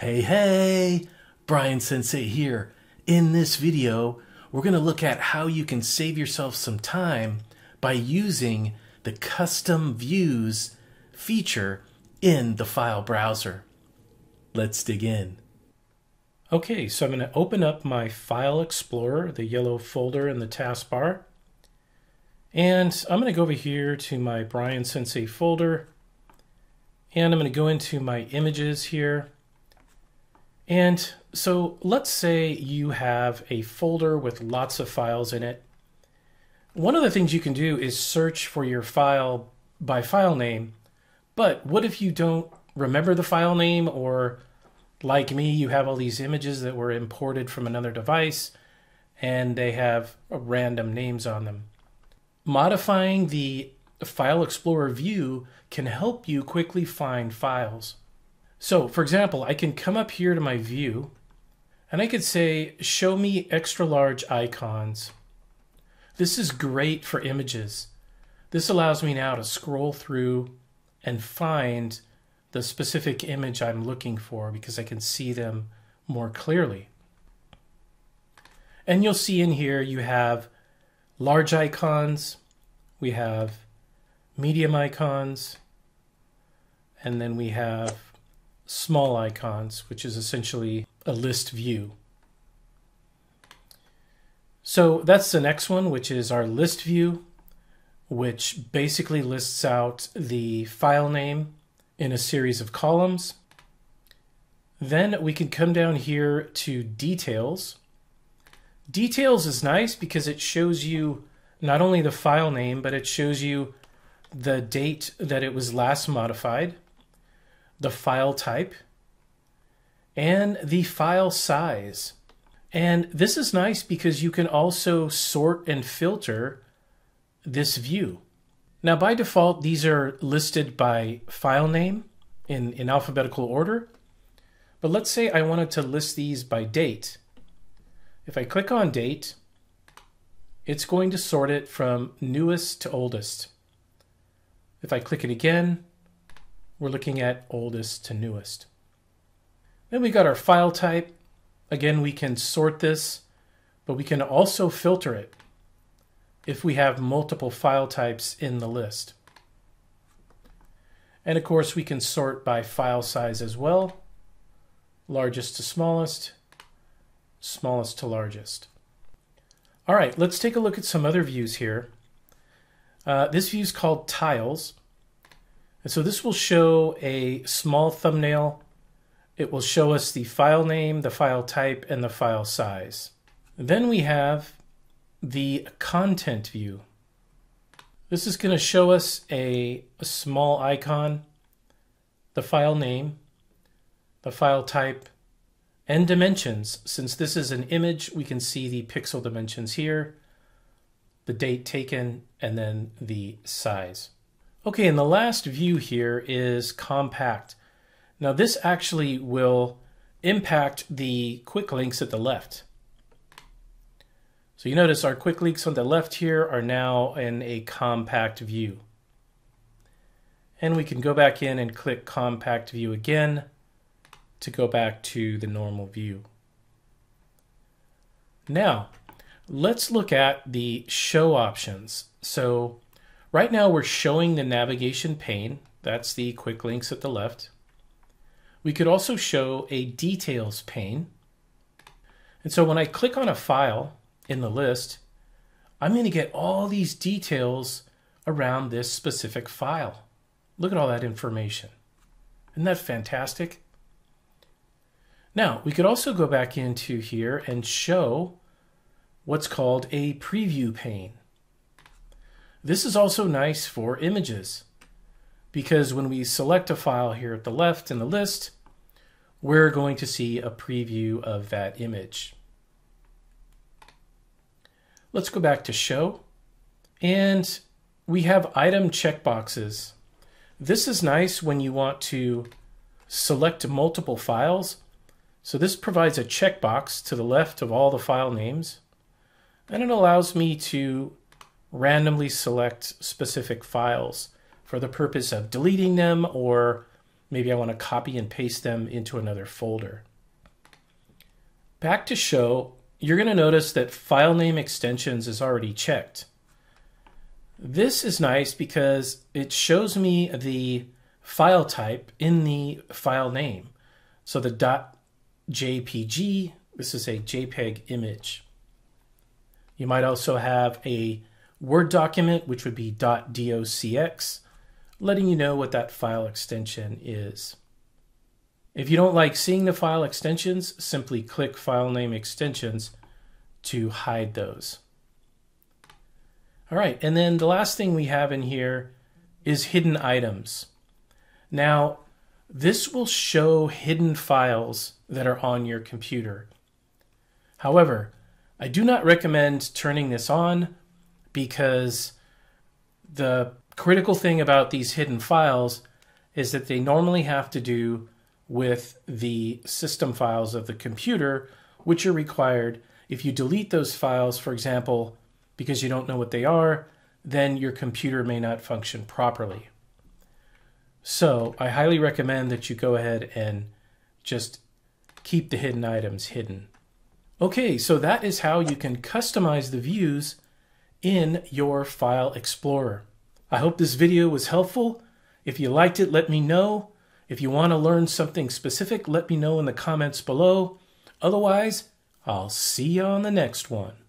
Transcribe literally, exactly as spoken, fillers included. Hey, hey, Brian Sensei here. In this video, we're going to look at how you can save yourself some time by using the custom views feature in the file browser. Let's dig in. Okay, so I'm going to open up my File Explorer, the yellow folder in the taskbar. And I'm going to go over here to my Brian Sensei folder. And I'm going to go into my images here. And so let's say you have a folder with lots of files in it. One of the things you can do is search for your file by file name, but what if you don't remember the file name, or like me, you have all these images that were imported from another device and they have random names on them? Modifying the File Explorer view can help you quickly find files. So for example, I can come up here to my view and I could say, show me extra large icons. This is great for images. This allows me now to scroll through and find the specific image I'm looking for because I can see them more clearly. And you'll see in here, you have large icons, we have medium icons, and then we have small icons, which is essentially a list view. So that's the next one, which is our list view, which basically lists out the file name in a series of columns. Then we can come down here to details. Details is nice because it shows you not only the file name, but it shows you the date that it was last modified, the file type, and the file size. And this is nice because you can also sort and filter this view. Now by default, these are listed by file name in, in alphabetical order, but let's say I wanted to list these by date. If I click on date, it's going to sort it from newest to oldest. If I click it again, we're looking at oldest to newest. Then we got our file type. Again, we can sort this, but we can also filter it if we have multiple file types in the list. And of course, we can sort by file size as well, largest to smallest, smallest to largest. All right, let's take a look at some other views here. Uh, this view is called tiles. And so this will show a small thumbnail. It will show us the file name, the file type, and the file size. Then we have the content view. This is going to show us a, a small icon, the file name, the file type, and dimensions. Since this is an image, we can see the pixel dimensions here, the date taken, and then the size. Okay, and the last view here is compact. Now this actually will impact the quick links at the left. So you notice our quick links on the left here are now in a compact view. And we can go back in and click compact view again to go back to the normal view. Now, let's look at the show options. So right now we're showing the navigation pane. That's the quick links at the left. We could also show a details pane. And so when I click on a file in the list, I'm going to get all these details around this specific file. Look at all that information. Isn't that fantastic? Now we could also go back into here and show what's called a preview pane. This is also nice for images because when we select a file here at the left in the list, we're going to see a preview of that image. Let's go back to show, and we have item checkboxes. This is nice when you want to select multiple files. So this provides a checkbox to the left of all the file names, and it allows me to randomly select specific files for the purpose of deleting them or Maybe I want to copy and paste them into another folder. Back to show, you're going to notice that file name extensions is already checked. This is nice because it shows me the file type in the file name. So the .jpg, this is a JPEG image. You might also have a Word document, which would be .docx, letting you know what that file extension is. If you don't like seeing the file extensions, simply click File Name Extensions to hide those. All right, and then the last thing we have in here is hidden items. Now, this will show hidden files that are on your computer. However, I do not recommend turning this on because the critical thing about these hidden files is that they normally have to do with the system files of the computer, which are required. If you delete those files, for example, because you don't know what they are, then your computer may not function properly. So I highly recommend that you go ahead and just keep the hidden items hidden. Okay, so that is how you can customize the views in your File Explorer. I hope this video was helpful. If you liked it, let me know. If you want to learn something specific, let me know in the comments below. Otherwise, I'll see you on the next one.